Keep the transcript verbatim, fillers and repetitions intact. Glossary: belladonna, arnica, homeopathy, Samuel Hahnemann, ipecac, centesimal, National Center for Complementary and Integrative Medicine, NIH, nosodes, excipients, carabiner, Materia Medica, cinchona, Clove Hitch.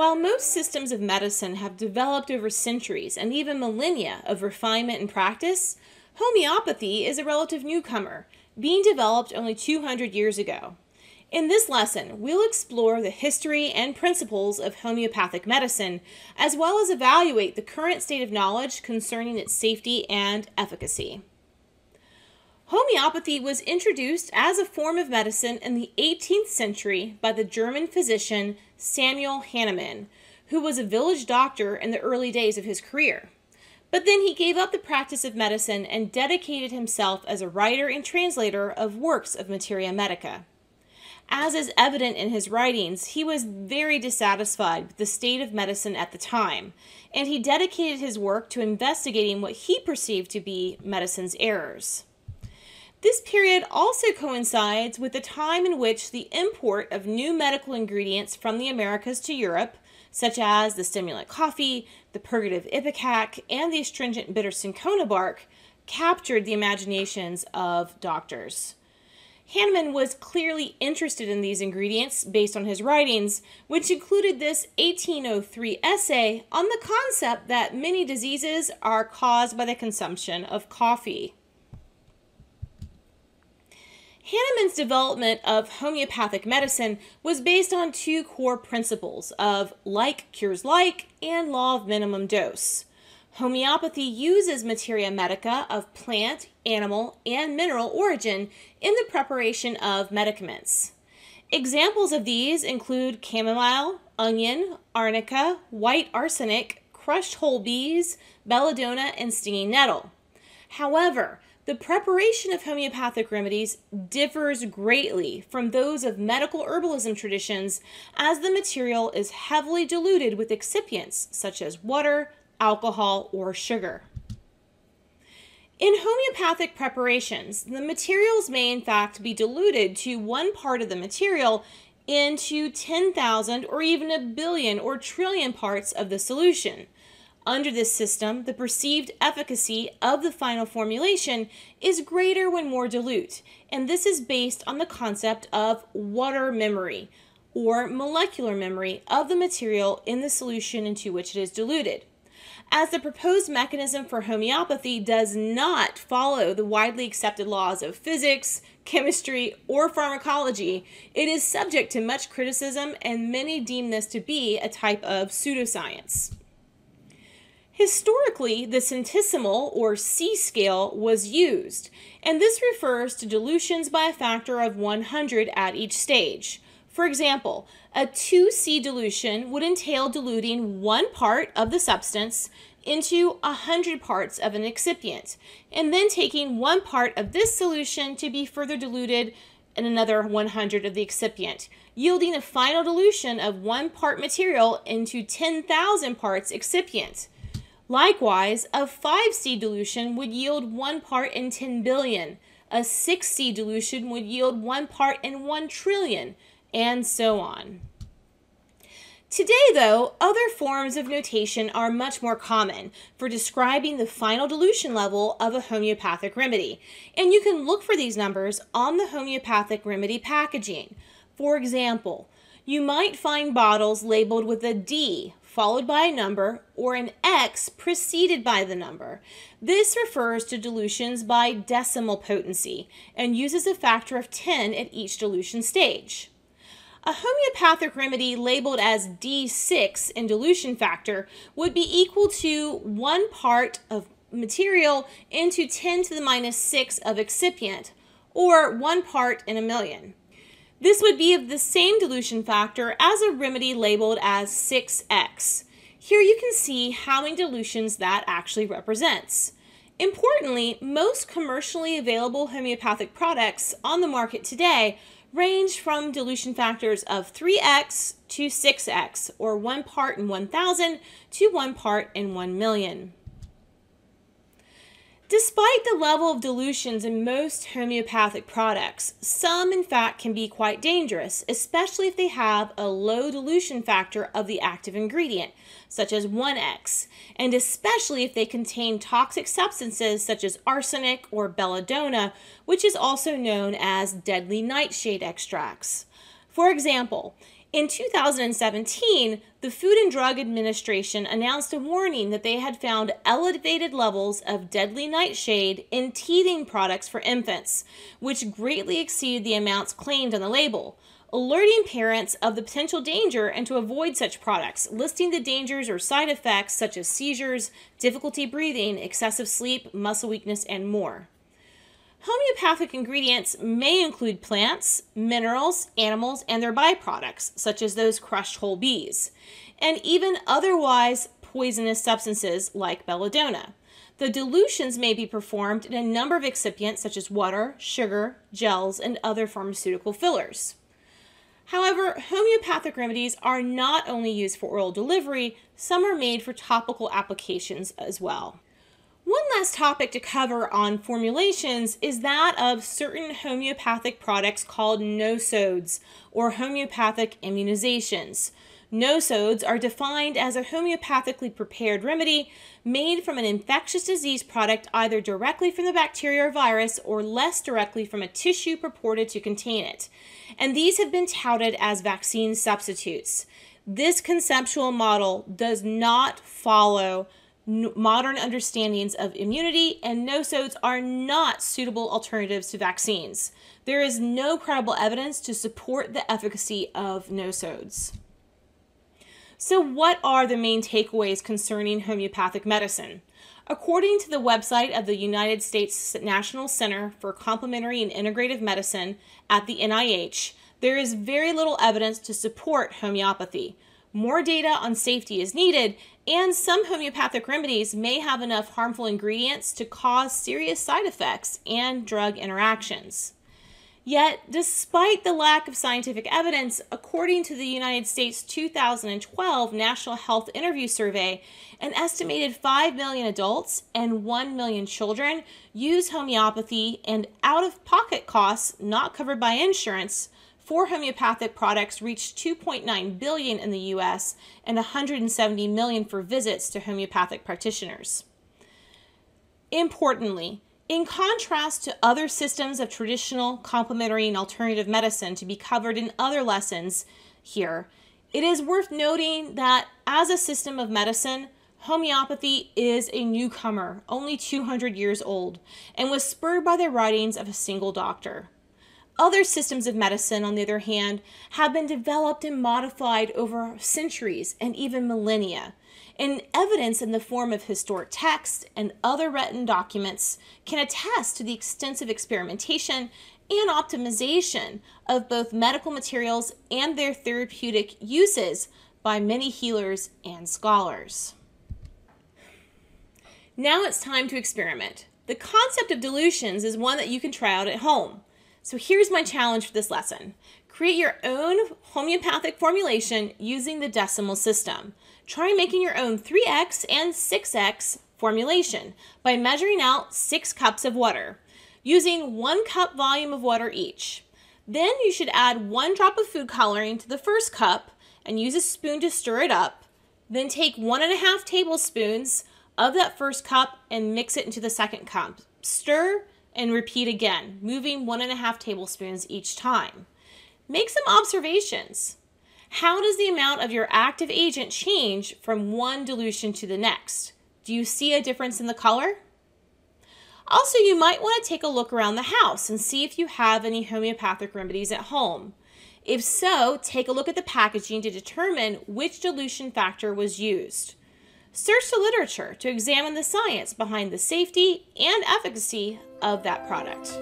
While most systems of medicine have developed over centuries and even millennia of refinement and practice, homeopathy is a relative newcomer, being developed only two hundred years ago. In this lesson, we'll explore the history and principles of homeopathic medicine, as well as evaluate the current state of knowledge concerning its safety and efficacy. Homeopathy was introduced as a form of medicine in the eighteenth century by the German physician Samuel Hahnemann, who was a village doctor in the early days of his career. But then he gave up the practice of medicine and dedicated himself as a writer and translator of works of Materia Medica. As is evident in his writings, he was very dissatisfied with the state of medicine at the time, and he dedicated his work to investigating what he perceived to be medicine's errors. This period also coincides with the time in which the import of new medical ingredients from the Americas to Europe, such as the stimulant coffee, the purgative ipecac, and the astringent bitter cinchona bark, captured the imaginations of doctors. Hahnemann was clearly interested in these ingredients based on his writings, which included this eighteen oh three essay on the concept that many diseases are caused by the consumption of coffee. Hahnemann's development of homeopathic medicine was based on two core principles of like cures like and law of minimum dose. Homeopathy uses materia medica of plant, animal, and mineral origin in the preparation of medicaments. Examples of these include chamomile, onion, arnica, white arsenic, crushed whole bees, belladonna, and stinging nettle. However, the preparation of homeopathic remedies differs greatly from those of medical herbalism traditions, as the material is heavily diluted with excipients such as water, alcohol, or sugar. In homeopathic preparations, the materials may in fact be diluted to one part of the material into ten thousand or even a billion or trillion parts of the solution. Under this system, the perceived efficacy of the final formulation is greater when more dilute, and this is based on the concept of water memory, or molecular memory, of the material in the solution into which it is diluted. As the proposed mechanism for homeopathy does not follow the widely accepted laws of physics, chemistry, or pharmacology, it is subject to much criticism, and many deem this to be a type of pseudoscience. Historically, the centesimal, or C scale, was used, and this refers to dilutions by a factor of one hundred at each stage. For example, a two C dilution would entail diluting one part of the substance into one hundred parts of an excipient, and then taking one part of this solution to be further diluted in another one hundred of the excipient, yielding a final dilution of one part material into ten thousand parts excipient. Likewise, a five C dilution would yield one part in ten billion, a six C dilution would yield one part in one trillion, and so on. Today, though, other forms of notation are much more common for describing the final dilution level of a homeopathic remedy, and you can look for these numbers on the homeopathic remedy packaging. For example, you might find bottles labeled with a D followed by a number, or an X preceded by the number. This refers to dilutions by decimal potency and uses a factor of ten at each dilution stage. A homeopathic remedy labeled as D six in dilution factor would be equal to one part of material into ten to the minus six of excipient, or one part in a million. This would be of the same dilution factor as a remedy labeled as six X. Here you can see how many dilutions that actually represents. Importantly, most commercially available homeopathic products on the market today range from dilution factors of three X to six X, or one part in one thousand to one part in one million. Despite the level of dilutions in most homeopathic products, some in fact can be quite dangerous, especially if they have a low dilution factor of the active ingredient, such as one X, and especially if they contain toxic substances such as arsenic or belladonna, which is also known as deadly nightshade extracts. For example, In two thousand seventeen, the Food and Drug Administration announced a warning that they had found elevated levels of deadly nightshade in teething products for infants, which greatly exceed the amounts claimed on the label, alerting parents of the potential danger and to avoid such products, listing the dangers or side effects such as seizures, difficulty breathing, excessive sleep, muscle weakness, and more. Homeopathic ingredients may include plants, minerals, animals, and their byproducts, such as those crushed whole bees, and even otherwise poisonous substances like belladonna. The dilutions may be performed in a number of excipients, such as water, sugar, gels, and other pharmaceutical fillers. However, homeopathic remedies are not only used for oral delivery, some are made for topical applications as well. One last topic to cover on formulations is that of certain homeopathic products called nosodes, or homeopathic immunizations. Nosodes are defined as a homeopathically prepared remedy made from an infectious disease product either directly from the bacteria or virus or less directly from a tissue purported to contain it. And these have been touted as vaccine substitutes. This conceptual model does not follow modern understandings of immunity, and nosodes are not suitable alternatives to vaccines. There is no credible evidence to support the efficacy of nosodes. So what are the main takeaways concerning homeopathic medicine? According to the website of the United States National Center for Complementary and Integrative Medicine at the N I H, there is very little evidence to support homeopathy. More data on safety is needed, and some homeopathic remedies may have enough harmful ingredients to cause serious side effects and drug interactions. Yet, despite the lack of scientific evidence, according to the United States two thousand twelve National Health Interview Survey, an estimated five million adults and one million children use homeopathy, and out-of-pocket costs not covered by insurance for homeopathic products reached two point nine billion dollars in the U S and one hundred seventy million dollars for visits to homeopathic practitioners. Importantly, in contrast to other systems of traditional, complementary, and alternative medicine to be covered in other lessons here, it is worth noting that as a system of medicine, homeopathy is a newcomer, only two hundred years old, and was spurred by the writings of a single doctor. Other systems of medicine, on the other hand, have been developed and modified over centuries and even millennia, and evidence in the form of historic texts and other written documents can attest to the extensive experimentation and optimization of both medical materials and their therapeutic uses by many healers and scholars. Now it's time to experiment. The concept of dilutions is one that you can try out at home. So here's my challenge for this lesson. Create your own homeopathic formulation using the decimal system. Try making your own three x and six x formulation by measuring out six cups of water, using one cup volume of water each. Then you should add one drop of food coloring to the first cup and use a spoon to stir it up. Then take one and a half tablespoons of that first cup and mix it into the second cup. Stir and repeat again, moving one and a half tablespoons each time. Make some observations. How does the amount of your active agent change from one dilution to the next? Do you see a difference in the color? Also, you might want to take a look around the house and see if you have any homeopathic remedies at home. If so, take a look at the packaging to determine which dilution factor was used. Search the literature to examine the science behind the safety and efficacy of that product.